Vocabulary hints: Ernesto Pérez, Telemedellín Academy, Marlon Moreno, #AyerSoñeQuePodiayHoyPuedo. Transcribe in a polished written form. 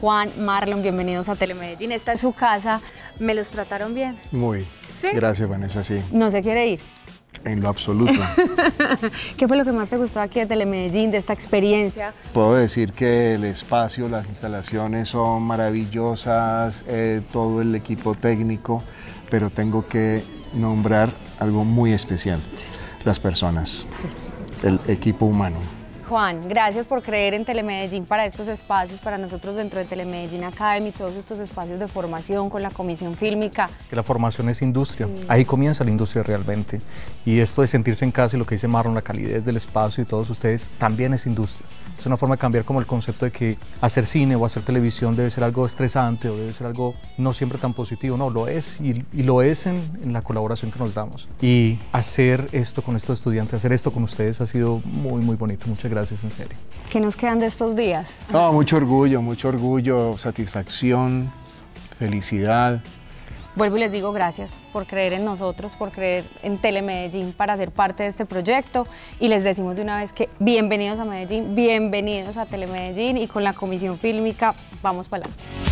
Juan, Marlon, bienvenidos a Telemedellín. Esta es su casa. ¿Me los trataron bien? Muy. ¿Sí? Gracias, Vanessa, sí. ¿No se quiere ir? En lo absoluto. ¿Qué fue lo que más te gustó aquí de Telemedellín, de esta experiencia? Puedo decir que el espacio, las instalaciones son maravillosas, todo el equipo técnico, pero tengo que nombrar algo muy especial, las personas, el equipo humano. Juan, gracias por creer en Telemedellín para estos espacios, para nosotros dentro de Telemedellín Academy, todos estos espacios de formación con la comisión fílmica. La formación es industria, ahí comienza la industria realmente, y esto de sentirse en casa y lo que dice Marlon, la calidez del espacio y todos ustedes, también es industria. Es una forma de cambiar como el concepto de que hacer cine o hacer televisión debe ser algo estresante o debe ser algo no siempre tan positivo. No, lo es y lo es en la colaboración que nos damos. Y hacer esto con estos estudiantes, hacer esto con ustedes ha sido muy, muy bonito. Muchas gracias, en serio. ¿Qué nos quedan de estos días? No, mucho orgullo, satisfacción, felicidad. Vuelvo y les digo gracias por creer en nosotros, por creer en Telemedellín para ser parte de este proyecto, y les decimos de una vez que bienvenidos a Medellín, bienvenidos a Telemedellín, y con la comisión fílmica vamos para adelante.